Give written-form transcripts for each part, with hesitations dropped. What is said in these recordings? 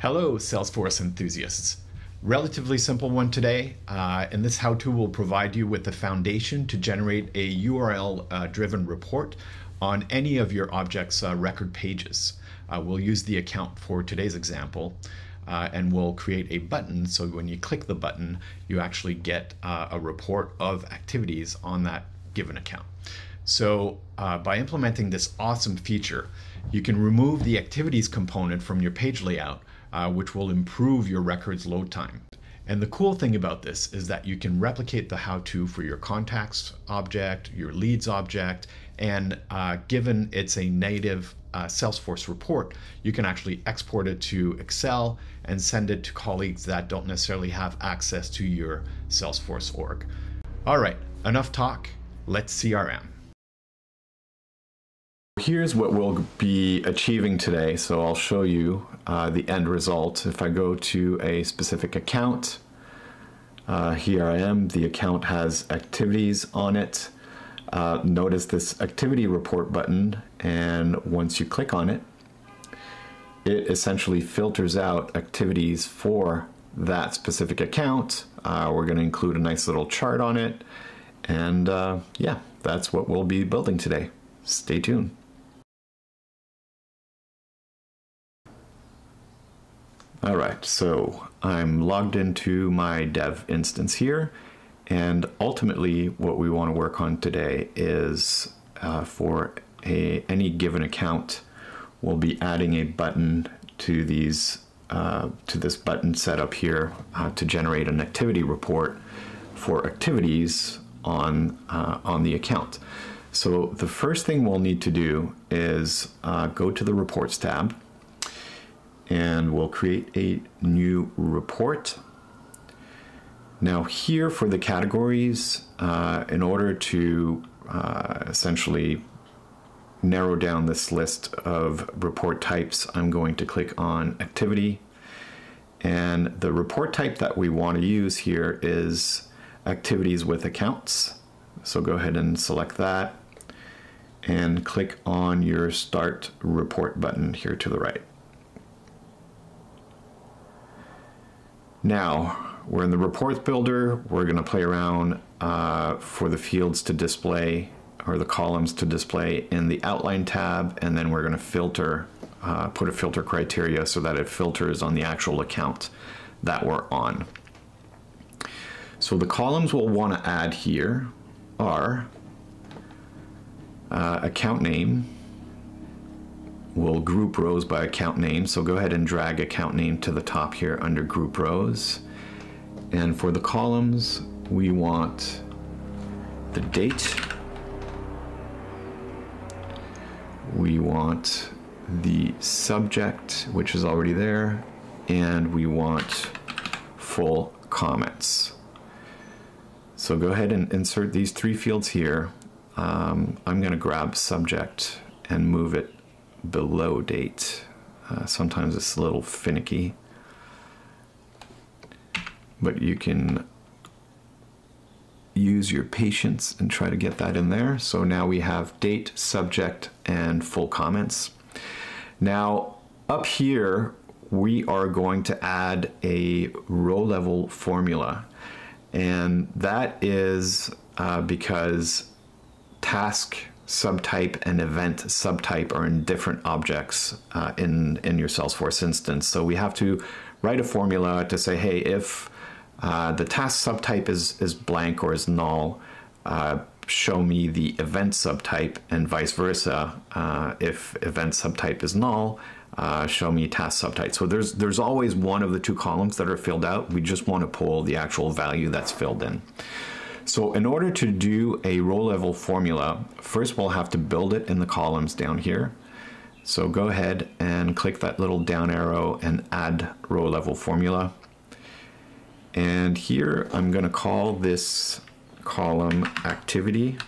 Hello, Salesforce enthusiasts. Relatively simple one today, and this how-to will provide you with the foundation to generate a URL-driven report on any of your object's record pages. We'll use the account for today's example, and we'll create a button so when you click the button, you actually get a report of activities on that given account. So by implementing this awesome feature, you can remove the activities component from your page layout, which will improve your record's load time. And the cool thing about this is that you can replicate the how-to for your contacts object, your leads object, and given it's a native Salesforce report, you can actually export it to Excel and send it to colleagues that don't necessarily have access to your Salesforce org. All right, enough talk, let's CRM. Here's what we'll be achieving today. So I'll show you the end result. If I go to a specific account, here I am. The account has activities on it. Notice this activity report button, and once you click on it, it essentially filters out activities for that specific account. We're going to include a nice little chart on it, and yeah, that's what we'll be building today. Stay tuned. All right, so I'm logged into my dev instance here, and ultimately what we want to work on today is for any given account, we'll be adding a button to these to this button setup here to generate an activity report for activities on the account. So the first thing we'll need to do is go to the Reports tab, and we'll create a new report. Now here for the categories, in order to essentially narrow down this list of report types, I'm going to click on Activity. And the report type that we want to use here is Activities with Accounts. So go ahead and select that and click on your Start Report button here to the right. Now, we're in the report builder. We're going to play around for the fields to display, or the columns to display, in the outline tab, and then we're going to filter, put a filter criteria so that it filters on the actual account that we're on. So the columns we'll want to add here are account name. We'll group rows by account name, so go ahead and drag account name to the top here under group rows. And for the columns, we want the date, we want the subject, which is already there, and we want full comments. So go ahead and insert these three fields here. I'm going to grab subject and move it below date. Sometimes it's a little finicky, but you can use your patience and try to get that in there. So now we have date, subject, and full comments. Now up here, we are going to add a row level formula. And that is because task subtype and event subtype are in different objects in your Salesforce instance. So we have to write a formula to say, hey, if the task subtype is blank or is null, show me the event subtype, and vice versa. If event subtype is null, show me task subtype. So there's always one of the two columns that are filled out. We just want to pull the actual value that's filled in. So in order to do a row level formula, first we'll have to build it in the columns down here. So go ahead and click that little down arrow and add row level formula. And here I'm going to call this column activity.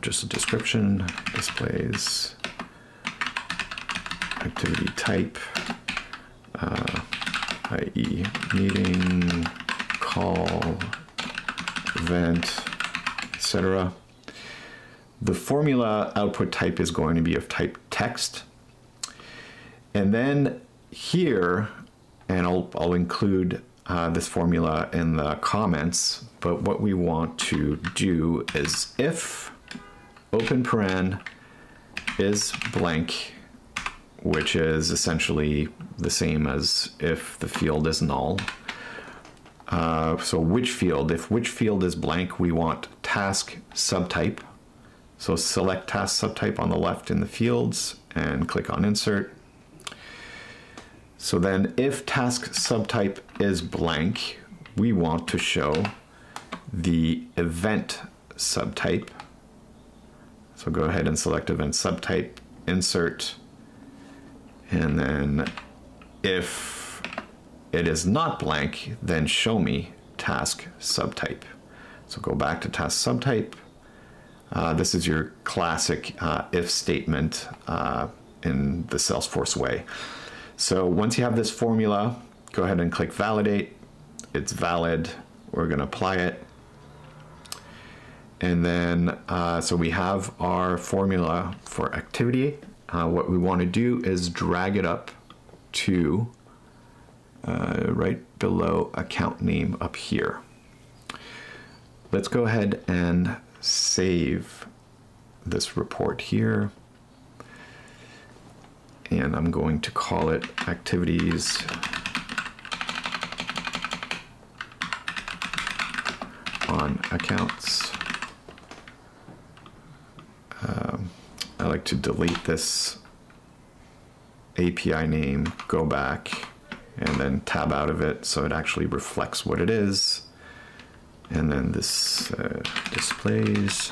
Just a description, displays, activity type, i.e. meeting, call, event, etc. The formula output type is going to be of type text. And then here, and I'll include this formula in the comments, but what we want to do is if open paren is blank, which is essentially the same as if the field is null. So which field, if which field is blank, we want task subtype. So select task subtype on the left in the fields and click on insert. So then if task subtype is blank, we want to show the event subtype. So go ahead and select event subtype, insert, and then if it is not blank, then show me task subtype. So go back to task subtype. This is your classic if statement in the Salesforce way. So once you have this formula, go ahead and click validate. It's valid. We're going to apply it. And then, so we have our formula for activity. What we want to do is drag it up to right below account name up here. Let's go ahead and save this report here. And I'm going to call it activities on accounts. I like to delete this API name, go back, and then tab out of it so it actually reflects what it is. And then this displays.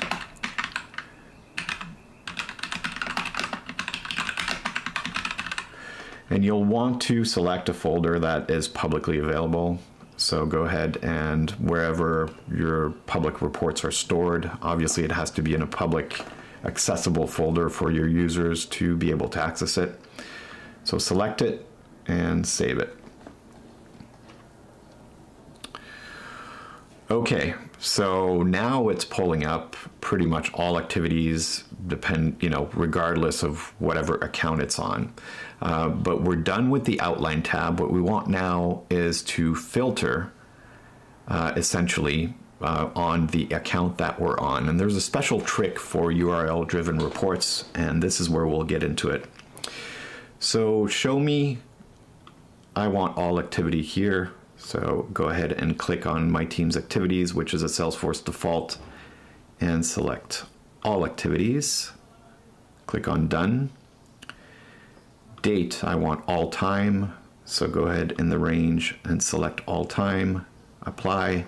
And you'll want to select a folder that is publicly available. So go ahead and wherever your public reports are stored, obviously it has to be in a public accessible folder for your users to be able to access it. So select it and save it. Okay, so now it's pulling up pretty much all activities, regardless of whatever account it's on. But we're done with the outline tab. What we want now is to filter, essentially, on the account that we're on. And there's a special trick for URL-driven reports, and this is where we'll get into it. So show me. I want all activity here. So go ahead and click on My Team's Activities, which is a Salesforce default, and select All Activities. Click on Done. Date, I want all time. So go ahead in the range and select all time. Apply.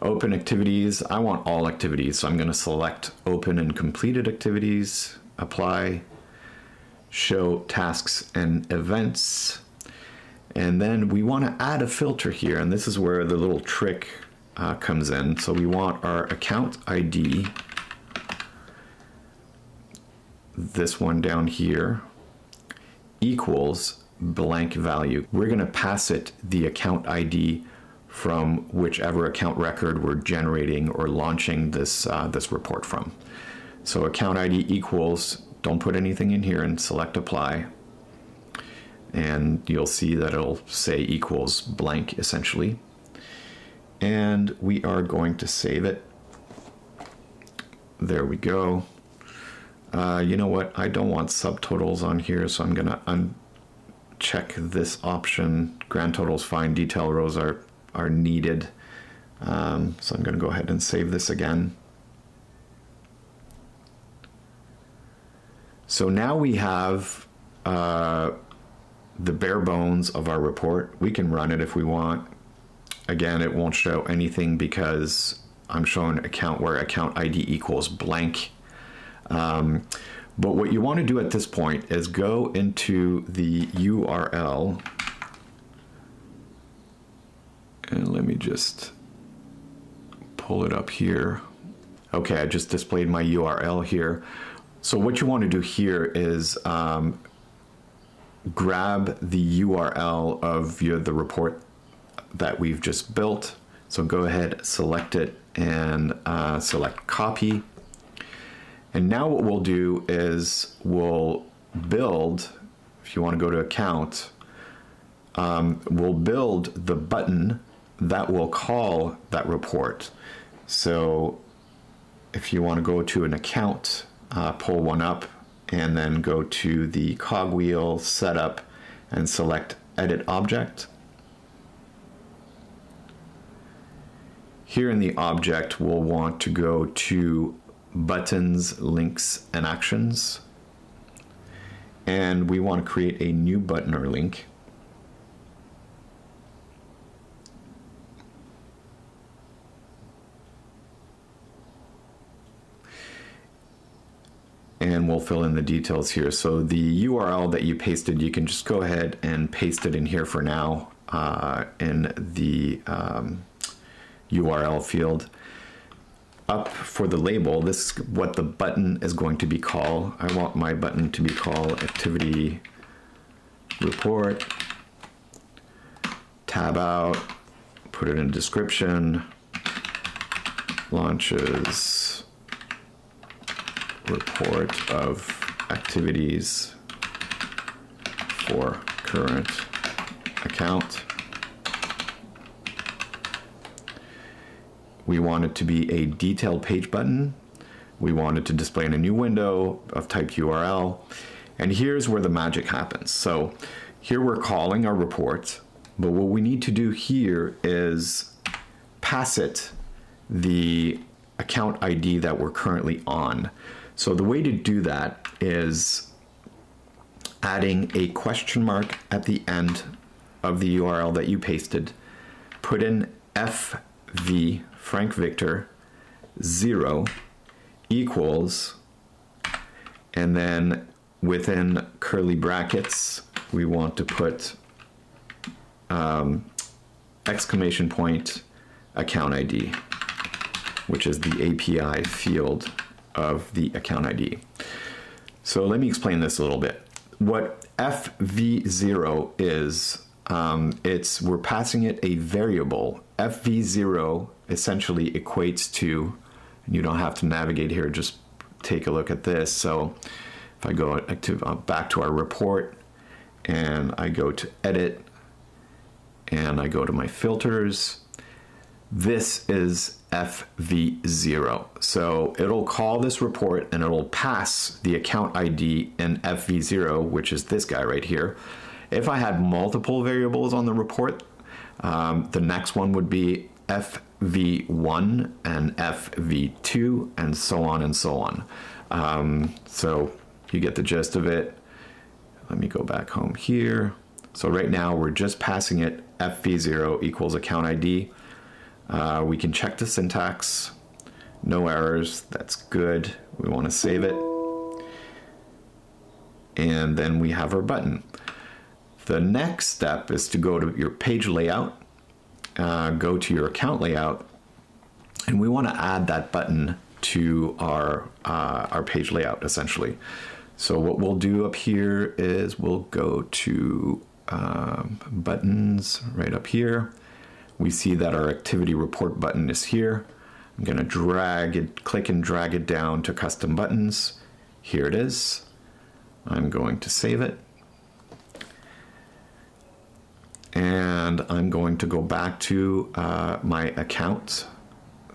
Open Activities, I want all activities. So I'm going to select Open and Completed Activities. Apply. Show tasks and events. And then we want to add a filter here, and this is where the little trick comes in. So we want our account ID, this one down here, equals blank value. We're going to pass it the account ID from whichever account record we're generating or launching this, this report from. So account ID equals, don't put anything in here, and select apply. And you'll see that it'll say equals blank, essentially. And we are going to save it. There we go. You know what? I don't want subtotals on here, so I'm going to uncheck this option. Grand totals, fine. Detail rows are needed. So I'm going to go ahead and save this again. So now we have the bare bones of our report. We can run it if we want. Again, it won't show anything because I'm showing account where account ID equals blank. But what you want to do at this point is go into the URL. And let me just pull it up here. Okay, I just displayed my URL here. So what you want to do here is grab the URL of the report that we've just built. So go ahead, select it, and select copy. And now what we'll do is we'll build if you want to go to account, we'll build the button that will call that report. So if you want to go to an account, pull one up, and then go to the cogwheel setup and select edit object. Here in the object, we'll want to go to buttons, links, and actions. And we want to create a new button or link. And we'll fill in the details here. So the URL that you pasted, you can just go ahead and paste it in here for now in the URL field. Up for the label, this is what the button is going to be called. I want my button to be called activity report. Tab out, put it in description, launches report of activities for current account. We want it to be a detailed page button. We want it to display in a new window of type URL. And here's where the magic happens. So here we're calling our report, but what we need to do here is pass it the account ID that we're currently on. So the way to do that is adding a question mark at the end of the URL that you pasted, put in FV, Frank Victor, 0 equals, and then within curly brackets, we want to put exclamation point account ID, which is the API field of the account ID. So let me explain this a little bit. What FV0 is, we're passing it a variable. FV0 essentially equates to, and you don't have to navigate here, just take a look at this. So if I go back to our report and I go to edit and I go to my filters, this is FV0. So it'll call this report and it'll pass the account ID in FV0, which is this guy right here. If I had multiple variables on the report, the next one would be FV1 and FV2 and so on and so on. So you get the gist of it. Let me go back home here. So right now we're just passing it FV0 equals account ID. We can check the syntax, no errors, that's good. We want to save it. And then we have our button. The next step is to go to your page layout, go to your account layout, and we want to add that button to our page layout essentially. So what we'll do up here is we'll go to buttons right up here. We see that our activity report button is here. I'm going to drag it, click and drag it down to custom buttons. Here it is. I'm going to save it. And I'm going to go back to my account.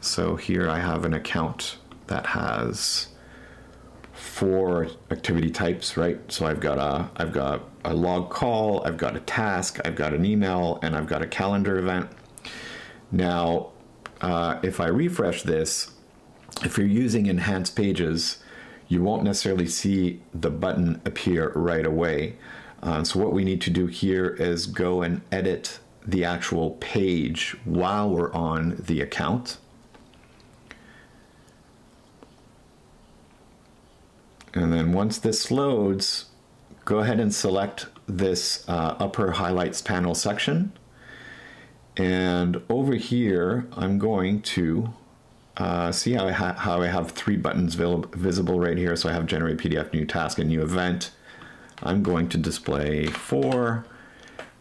So here I have an account that has 4 activity types, right? So I've got a log call, I've got a task, I've got an email, and I've got a calendar event. Now, if I refresh this, if you're using enhanced pages, you won't necessarily see the button appear right away. So what we need to do here is go and edit the actual page while we're on the account. And then once this loads, go ahead and select this upper highlights panel section. And over here, I'm going to see how I have 3 buttons visible right here. So I have generate PDF, new task, and new event. I'm going to display 4,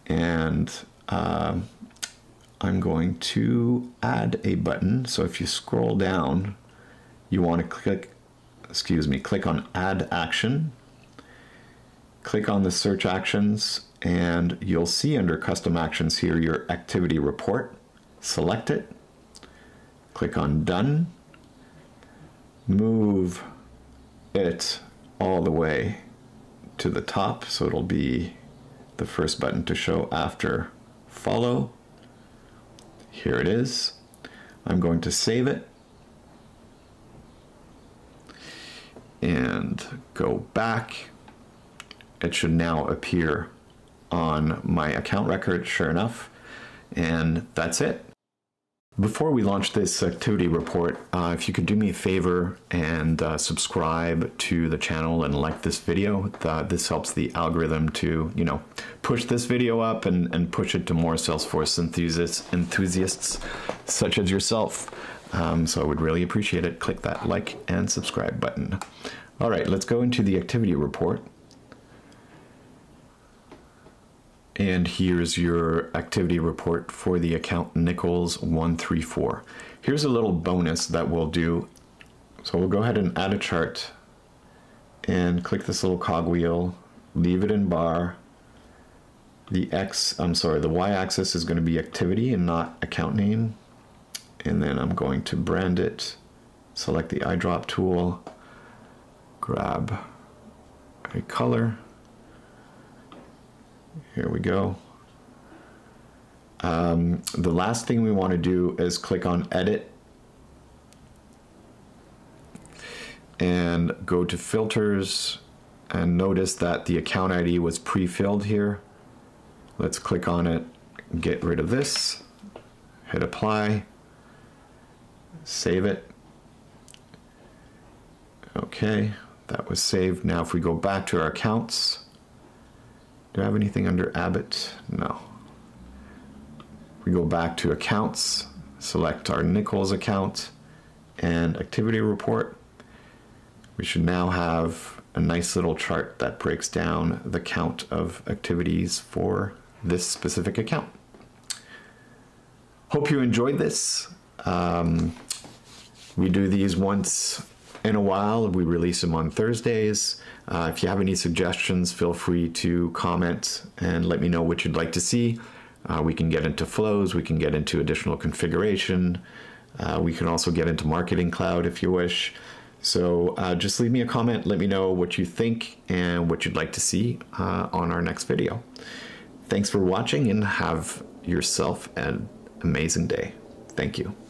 and I'm going to add a button. So if you scroll down, you want to click on add action. click on the search actions and you'll see under custom actions here your activity report. Select it, click on done, move it all the way to the top so it'll be the first button to show after follow. Here it is. I'm going to save it and go back. It should now appear on my account record, sure enough, and that's it. Before we launch this activity report, if you could do me a favor and subscribe to the channel and like this video. This helps the algorithm to, you know, push this video up and push it to more Salesforce enthusiasts such as yourself. So I would really appreciate it. Click that like and subscribe button. All right, let's go into the activity report. And here's your activity report for the account Nichols 134. Here's a little bonus that we'll do. So we'll go ahead and add a chart and click this little cogwheel, leave it in bar. The y-axis is going to be activity and not account name. And then I'm going to brand it, select the eyedrop tool, grab a color. Here we go. The last thing we want to do is click on edit and go to filters and notice that the account ID was pre-filled here. Let's click on it, get rid of this, hit apply, save it. Okay, that was saved. Now if we go back to our accounts, do I have anything under Abbott? No. We go back to accounts, select our Nichols account and activity report. We should now have a nice little chart that breaks down the count of activities for this specific account. Hope you enjoyed this. We do these once in a while. We release them on Thursdays. If you have any suggestions, feel free to comment and let me know what you'd like to see. We can get into flows. We can get into additional configuration. We can also get into Marketing Cloud if you wish. So just leave me a comment. Let me know what you think and what you'd like to see on our next video. Thanks for watching and have yourself an amazing day. Thank you.